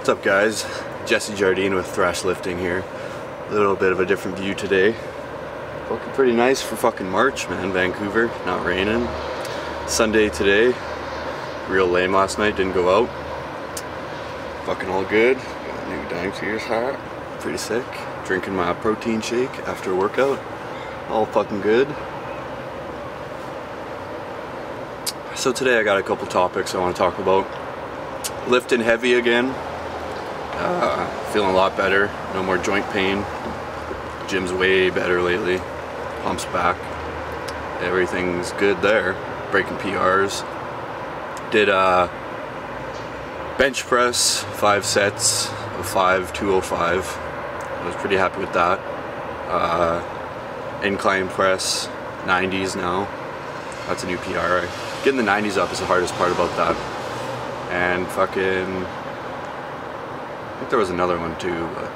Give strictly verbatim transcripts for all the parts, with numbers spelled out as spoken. What's up, guys? Jesse Jardine with Thrash Lifting here. A little bit of a different view today. Looking pretty nice for fucking March, man. Vancouver, not raining. Sunday today. Real lame last night, didn't go out. Fucking all good. Got a new Dime Tears hat. Pretty sick. Drinking my protein shake after a workout. All fucking good. So today I got a couple topics I want to talk about. Lifting heavy again. Uh, feeling a lot better. No more joint pain. Gym's way better lately. Pumps back. Everything's good there. Breaking P Rs. Did uh, bench press. Five sets of five, two oh five. I was pretty happy with that. Uh, incline press. nineties now. That's a new P R. Right? Getting the nineties up is the hardest part about that. And fucking... I think there was another one too. But,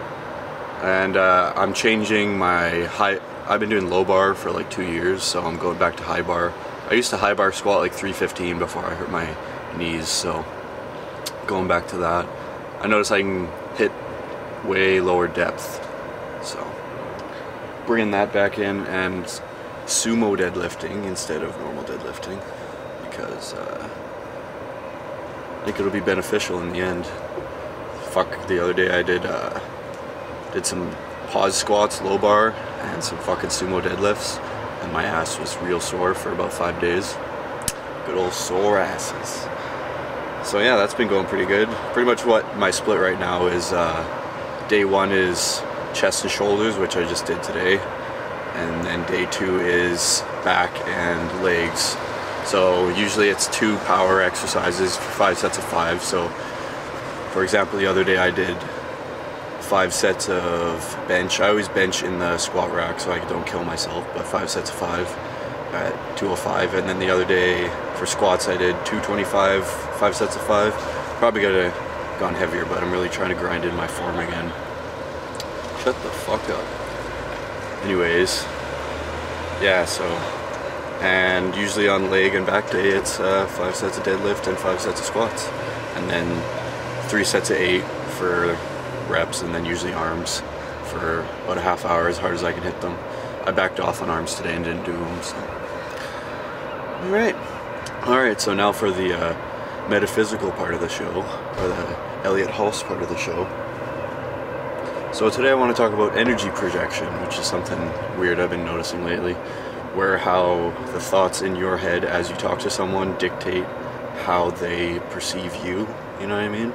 and uh, I'm changing my high... I've been doing low bar for like two years, so I'm going back to high bar. I used to high bar squat like three fifteen before I hurt my knees, so going back to that. I noticed I can hit way lower depth, so bringing that back in, and sumo deadlifting instead of normal deadlifting. Because uh, I think it'll be beneficial in the end. Fuck, the other day I did uh, did some pause squats, low bar, and some fucking sumo deadlifts, and my ass was real sore for about five days. Good old sore asses. So yeah, that's been going pretty good. Pretty much what my split right now is, uh, day one is chest and shoulders, which I just did today, and then day two is back and legs. So usually it's two power exercises for five sets of five. So for example, the other day I did five sets of bench. I always bench in the squat rack so I don't kill myself, but five sets of five at two oh five. And then the other day for squats I did two twenty-five, five sets of five. Probably could have gone heavier, but I'm really trying to grind in my form again. Shut the fuck up. Anyways, yeah, so... and usually on leg and back day it's uh, five sets of deadlift and five sets of squats, and then three sets of eight for reps, and then usually arms for about a half hour as hard as I can hit them. I backed off on arms today and didn't do them, so. Alright, alright, so now for the uh, metaphysical part of the show, or the Elliot Hulse part of the show. So today I want to talk about energy projection, which is something weird I've been noticing lately. Where how the thoughts in your head as you talk to someone dictate how they perceive you, you know what I mean?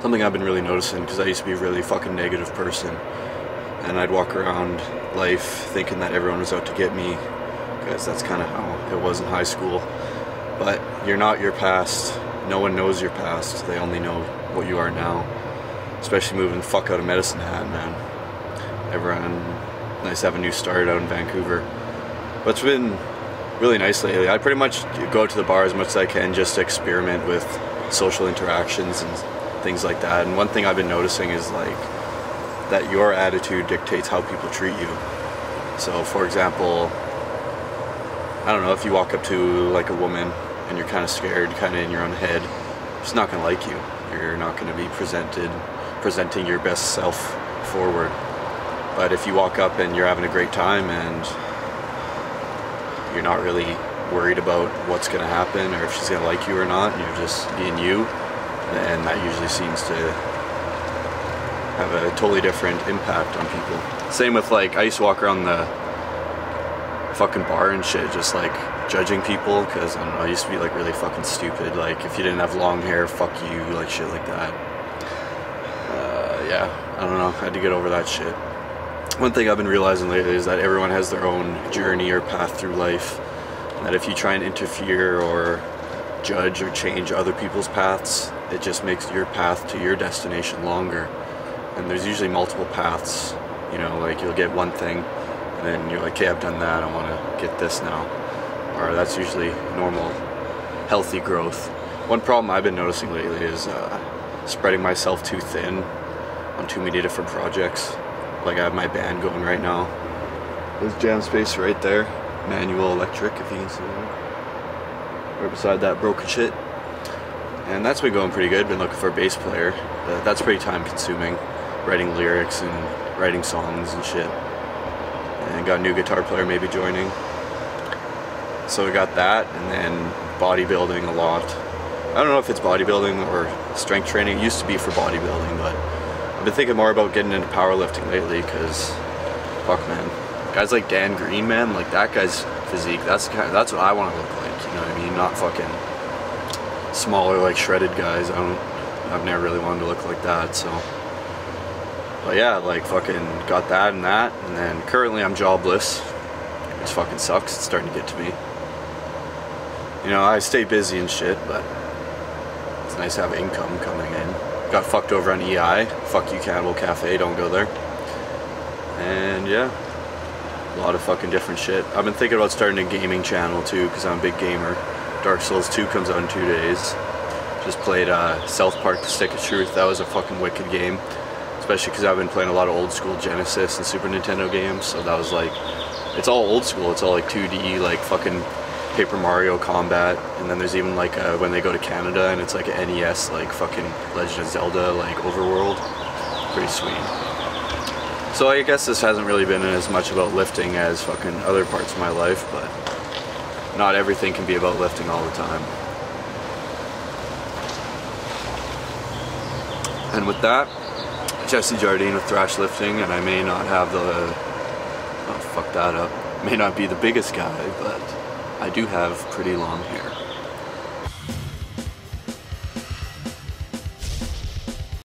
Something I've been really noticing, because I used to be a really fucking negative person, and I'd walk around life thinking that everyone was out to get me, because that's kind of how it was in high school. But you're not your past. No one knows your past. They only know what you are now. Especially moving the fuck out of Medicine Hat, man. Everyone... nice to have a new start out in Vancouver. But it's been really nice lately. I pretty much go to the bar as much as I can just to experiment with social interactions and things like that. And one thing I've been noticing is like that your attitude dictates how people treat you. So for example, I don't know, if you walk up to like a woman and you're kind of scared, kind of in your own head, she's not going to like you. You're not going to be presented, presenting your best self forward. But if you walk up and you're having a great time and you're not really worried about what's going to happen or if she's going to like you or not, and you're just being you, and that usually seems to have a totally different impact on people. Same with, like, I used to walk around the fucking bar and shit just, like, judging people, because I don't know, I used to be, like, really fucking stupid. Like, if you didn't have long hair, fuck you, like, shit like that. Uh, yeah, I don't know. I had to get over that shit. One thing I've been realizing lately is that everyone has their own journey or path through life. And that if you try and interfere or judge or change other people's paths, it just makes your path to your destination longer. And there's usually multiple paths. You know, like you'll get one thing and then you're like, okay, I've done that, I want to get this now. Or that's usually normal, healthy growth. One problem I've been noticing lately is uh, spreading myself too thin on too many different projects. Like, I have my band going right now. There's jam space right there. Manual Electric, if you can see that. Right beside that broken shit. And that's been going pretty good. Been looking for a bass player. Uh, that's pretty time consuming, writing lyrics and writing songs and shit. And got a new guitar player maybe joining. So we got that, and then bodybuilding a lot. I don't know if it's bodybuilding or strength training. It used to be for bodybuilding, but I've been thinking more about getting into powerlifting lately, because fuck, man. Guys like Dan Green, man, like that guy's physique, that's kind of, that's what I want to look like, you know what I mean? Not fucking smaller, like shredded guys. I don't, I've never really wanted to look like that, so. But yeah, like fucking got that and that, and then currently I'm jobless, which fucking sucks. It's starting to get to me. You know, I stay busy and shit, but it's nice to have income coming in. Got fucked over on E I. Fuck you, Cannibal Cafe. Don't go there. And yeah, a lot of fucking different shit. I've been thinking about starting a gaming channel too, because I'm a big gamer. Dark Souls two comes out in two days. Just played uh, South Park, The Stick of Truth. That was a fucking wicked game. Especially because I've been playing a lot of old school Genesis and Super Nintendo games. So that was like, it's all old school. It's all like two D, like fucking Paper Mario combat, and then there's even like a, when they go to Canada, and it's like an N E S like fucking Legend of Zelda like overworld. Pretty sweet. So I guess this hasn't really been as much about lifting as fucking other parts of my life, but not everything can be about lifting all the time. And with that, Jesse Jardine with Thrash Lifting, and I may not have the, oh fuck that up, may not be the biggest guy, but I do have pretty long hair.